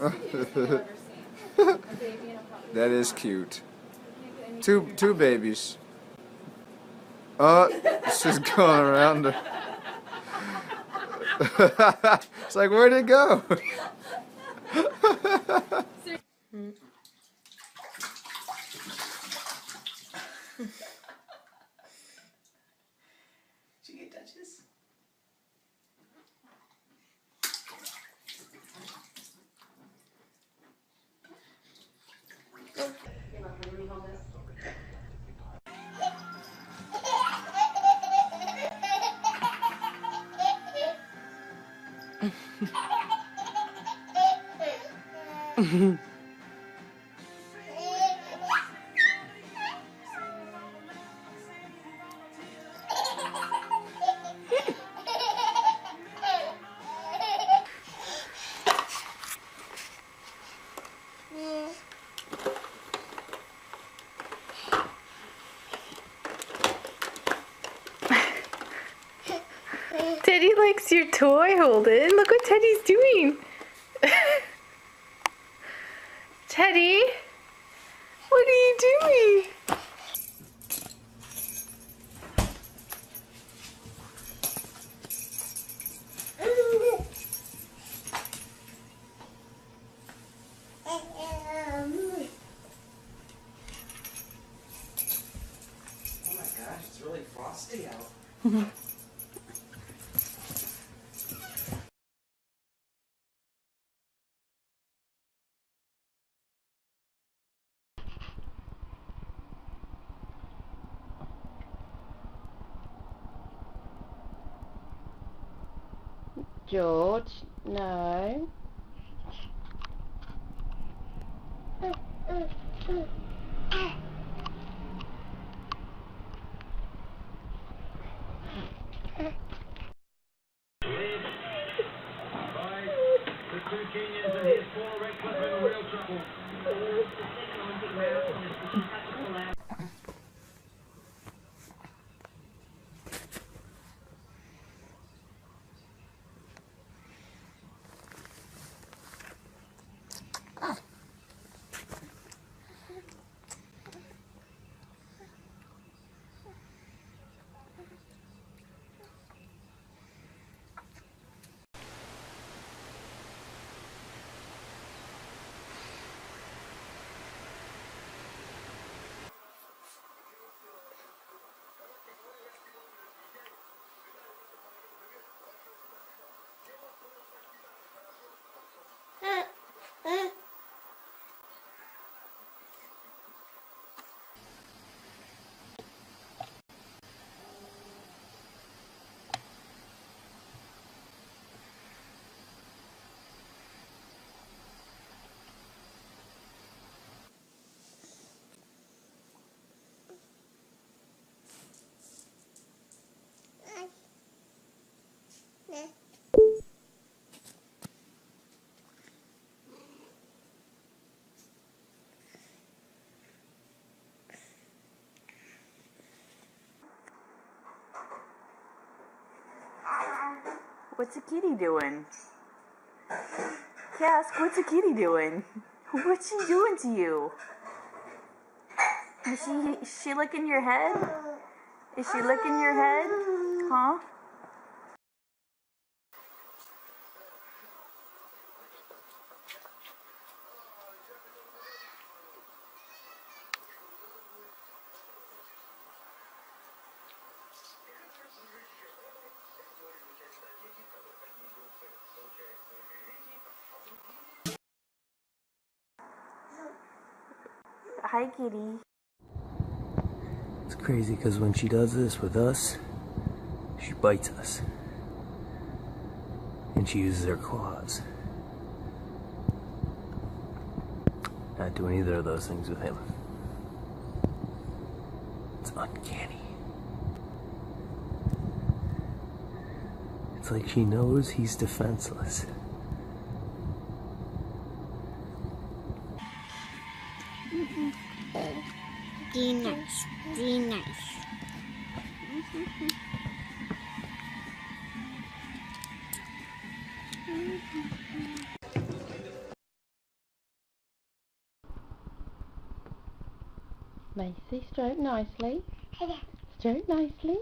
That is cute. Two babies. She's going around her. It's like, where'd it go? Did you get Duchess? Teddy likes your toy, Holden. Look what Teddy's doing. Teddy, what are you doing? Oh my gosh, it's really frosty out. George, no. What's a kitty doing? Yes, what's a kitty doing? What's she doing to you? Is she licking your head? Is she licking your head? Huh? Hi, kitty. It's crazy because when she does this with us, she bites us. And she uses her claws. Not doing either of those things with him. It's uncanny. It's like she knows he's defenseless. Be nice, be nice. Macy, stroke nicely. Stroke nicely.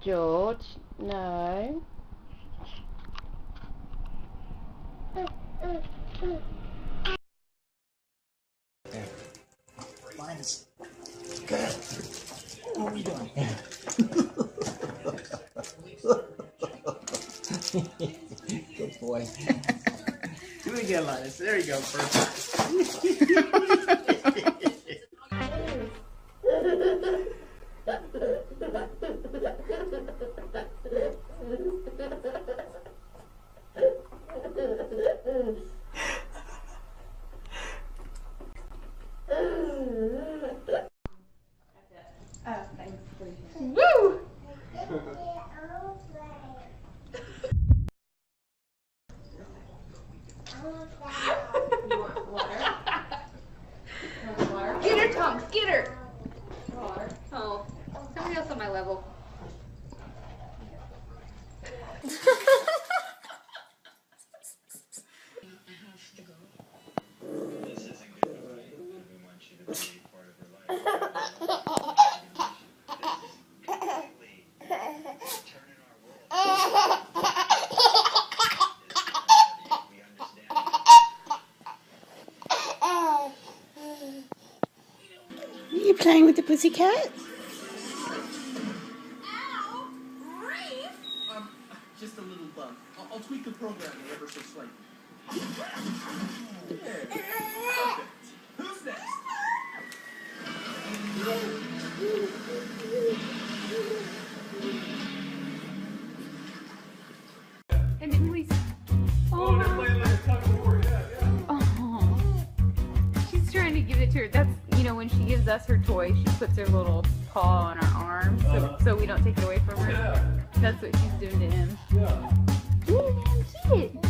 George, no. Linus, good. What are you doing? Good boy. Do it again, Linus. There you go. Perfect. Woo! You want water? Get her, Tom! Get her! Water. Oh, somebody else on my level. Playing with the pussycat? Ow! Grief! Just a little bump. I'll tweak the program ever so slightly. Who's next? And Julie's. Oh, oh. She's trying to give it to her. That's. You know, when she gives us her toy, she puts her little paw on our arm so we don't take it away from her. Yeah. That's what she's doing to him. Yeah. He's damn cute.